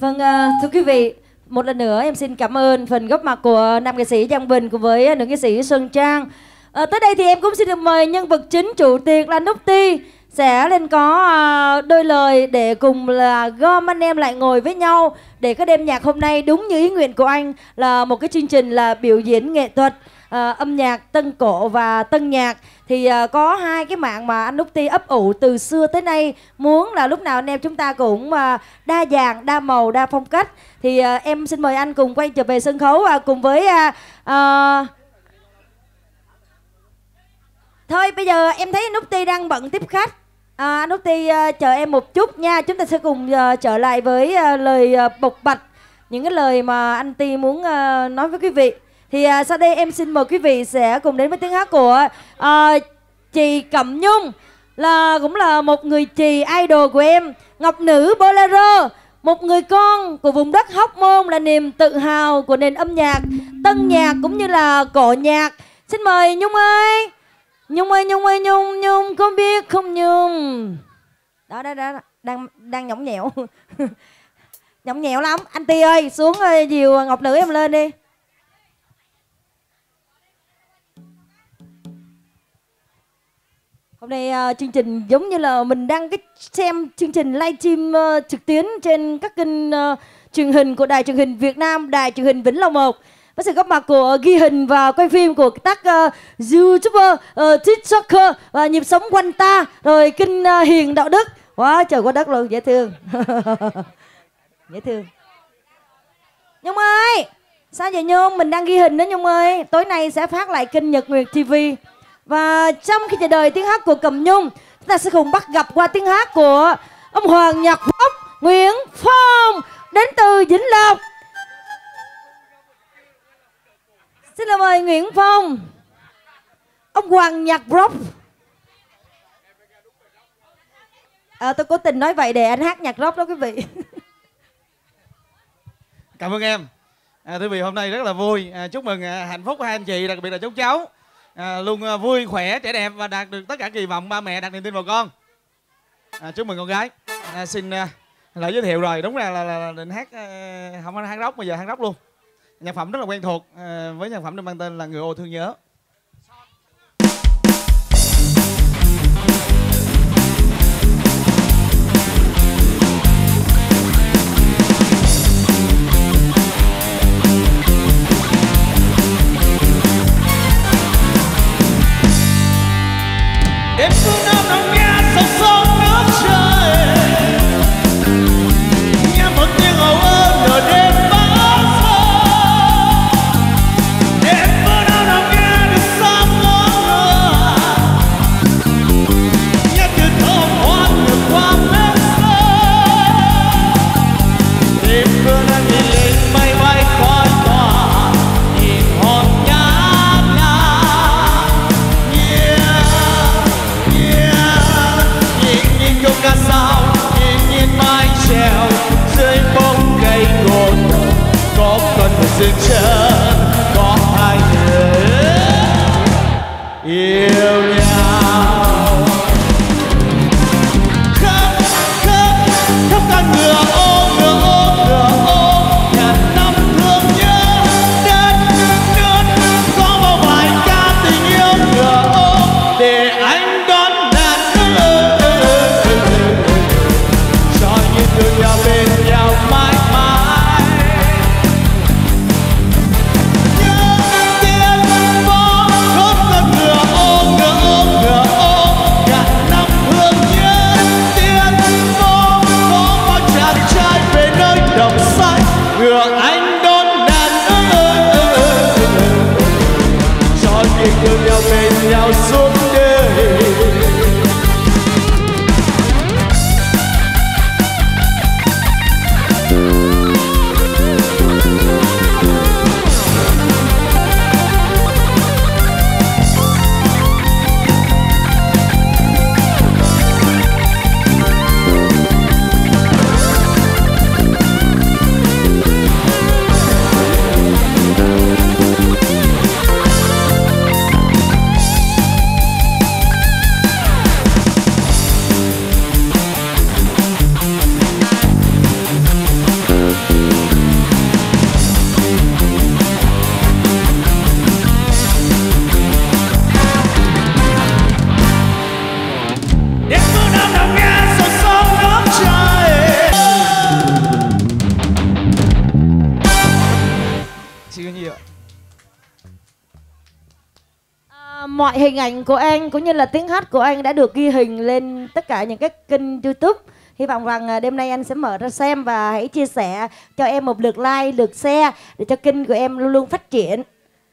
Vâng, thưa quý vị, một lần nữa em xin cảm ơn phần góp mặt của nam nghệ sĩ Giang Bình cùng với nữ nghệ sĩ Xuân Trang. Tới đây thì em cũng xin được mời nhân vật chính trụ tiệc là Nút Ti sẽ lên có đôi lời để cùng là gom anh em lại ngồi với nhau để cái đêm nhạc hôm nay đúng như ý nguyện của anh là một cái chương trình là biểu diễn nghệ thuật âm nhạc tân cổ và tân nhạc. Thì có hai cái mạng mà anh Nút Ti ấp ủ từ xưa tới nay, muốn là lúc nào anh em chúng ta cũng đa dạng, đa màu, đa phong cách. Thì em xin mời anh cùng quay trở về sân khấu cùng với thôi bây giờ em thấy Nút Ti đang bận tiếp khách. Anh Nút Ti chờ em một chút nha. Chúng ta sẽ cùng trở lại với lời bộc bạch, những cái lời mà anh Ti muốn nói với quý vị. Thì sau đây em xin mời quý vị sẽ cùng đến với tiếng hát của chị Cẩm Nhung, là cũng là một người chị idol của em, Ngọc Nữ Bolero, một người con của vùng đất Hóc Môn là niềm tự hào của nền âm nhạc tân nhạc cũng như là cổ nhạc. Xin mời Nhung ơi. Nhung ơi, Nhung ơi, Nhung, Nhung có biết không Nhung? Đó, đó, đó, đang nhõng nhẽo. Nhõng nhẽo lắm. Anh Ti ơi, xuống dìu Ngọc Nữ em lên đi. Hôm nay chương trình giống như là mình đang xem chương trình livestream trực tuyến trên các kênh truyền hình của Đài Truyền Hình Việt Nam, Đài Truyền Hình Vĩnh Long 1. Với sự góp mặt của ghi hình và quay phim của các YouTuber, TikToker và Nhịp Sống Quanh Ta, rồi kênh Hiền Đạo Đức. Quá trời quá đất luôn, dễ thương. Dễ thương. Nhung ơi, sao vậy Nhung? Mình đang ghi hình đó Nhung ơi. Tối nay sẽ phát lại kênh Nhật Nguyệt TV. Và trong khi chờ đợi tiếng hát của Cẩm Nhung, chúng ta sẽ cùng bắt gặp qua tiếng hát của ông Hoàng Nhật Bốc, Nguyễn Phong đến từ Vĩnh Lộc. Xin mời Nguyễn Phong, ông Hoàng Nhật Bốc. Tôi cố tình nói vậy để anh hát nhạc rock đó quý vị. Cảm ơn em. Thưa quý vị, hôm nay rất là vui. Chúc mừng hạnh phúc hai anh chị, đặc biệt là chúc cháu luôn vui, khỏe, trẻ đẹp và đạt được tất cả kỳ vọng ba mẹ đặt niềm tin vào con. Chúc mừng con gái. Xin lời giới thiệu rồi, đúng là định hát không hát rock, bây giờ hát rock luôn. Nhạc phẩm rất là quen thuộc với nhạc phẩm được mang tên là Người Ô Thương Nhớ. Đêm xuống đông đông nghe sóng sóng ngất trời, nghe một tiếng ồn ào nửa đêm bao giờ. Đêm mưa đông đông nghe được sóng ngỡ, nghe từ thôn hoang được qua mê say. Đêm mưa đang đi lên bay bay khói tỏa, nhìn hồn nhá nhá. Câu ca sao nhìn nhìn mái trèo dưới bóng cây gỗ, có con và dừng chân, có hai người yêu nhau. Khóc khóc khóc ta ngựa ô ngựa ô ngựa ô, nhà năm thương nhớ đất nước non có bao bài ca tình yêu ngựa ô để anh đón nạn nước. Hãy subscribe cho kênh Thiên Nhi ạ? Mọi hình ảnh của anh cũng như là tiếng hát của anh đã được ghi hình lên tất cả những cái kênh YouTube. Hy vọng rằng đêm nay anh sẽ mở ra xem và hãy chia sẻ cho em một lượt like, lượt share để cho kênh của em luôn luôn phát triển.